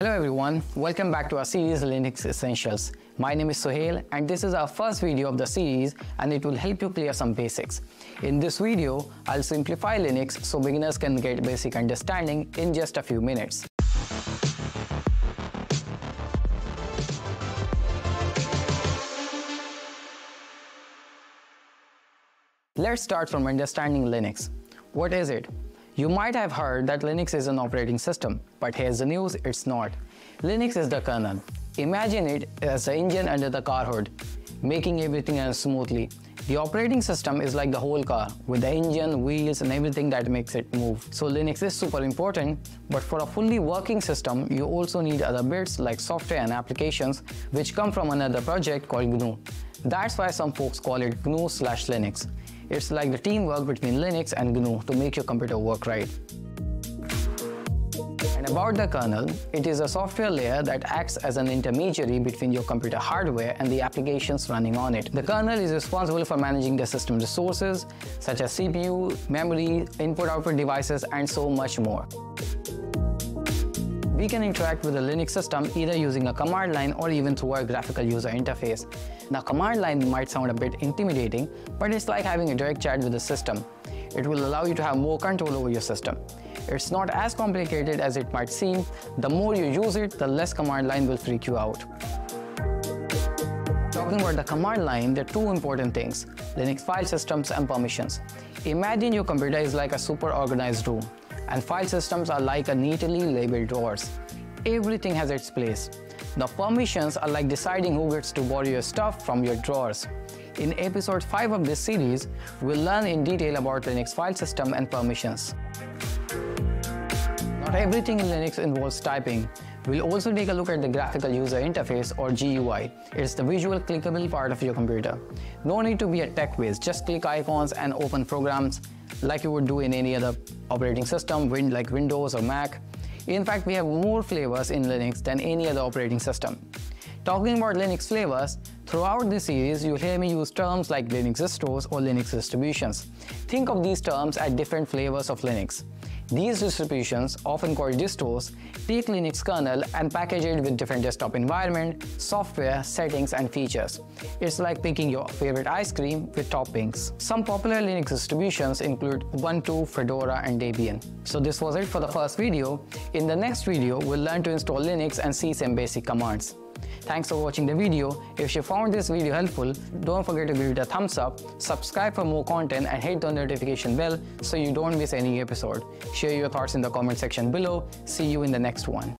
Hello everyone, welcome back to our series Linux Essentials. My name is Sohail and this is our first video of the series and it will help you clear some basics. In this video, I'll simplify Linux so beginners can get basic understanding in just a few minutes. Let's start from understanding Linux. What is it? You might have heard that Linux is an operating system, but here's the news, it's not. Linux is the kernel. Imagine it as the engine under the car hood, making everything run smoothly. The operating system is like the whole car, with the engine, wheels and everything that makes it move. So Linux is super important, but for a fully working system, you also need other bits like software and applications, which come from another project called GNU. That's why some folks call it GNU/Linux. It's like the teamwork between Linux and GNU to make your computer work right. And about the kernel, it is a software layer that acts as an intermediary between your computer hardware and the applications running on it. The kernel is responsible for managing the system resources, such as CPU, memory, input-output devices, and so much more. We can interact with the Linux system either using a command line or even through our graphical user interface. Now, command line might sound a bit intimidating, but it's like having a direct chat with the system. It will allow you to have more control over your system. It's not as complicated as it might seem. The more you use it, the less command line will freak you out. Talking about the command line, there are two important things: Linux file systems and permissions. Imagine your computer is like a super organized room, and file systems are like a neatly labeled drawers. Everything has its place. The permissions are like deciding who gets to borrow your stuff from your drawers. In episode 5 of this series, we'll learn in detail about Linux file system and permissions. Not everything in Linux involves typing. We'll also take a look at the graphical user interface or GUI. It's the visual clickable part of your computer. No need to be a tech whiz, just click icons and open programs like you would do in any other operating system like Windows or Mac. In fact, we have more flavors in Linux than any other operating system. Talking about Linux flavors, throughout this series, you'll hear me use terms like Linux distros or Linux distributions. Think of these terms as different flavors of Linux. These distributions, often called distros, take Linux kernel and package it with different desktop environment, software, settings, and features. It's like picking your favorite ice cream with toppings. Some popular Linux distributions include Ubuntu, Fedora, and Debian. So this was it for the first video. In the next video, we'll learn to install Linux and see some basic commands. Thanks for watching the video. If you found this video helpful, don't forget to give it a thumbs up, subscribe for more content and hit the notification bell so you don't miss any episode. Share your thoughts in the comment section below. See you in the next one.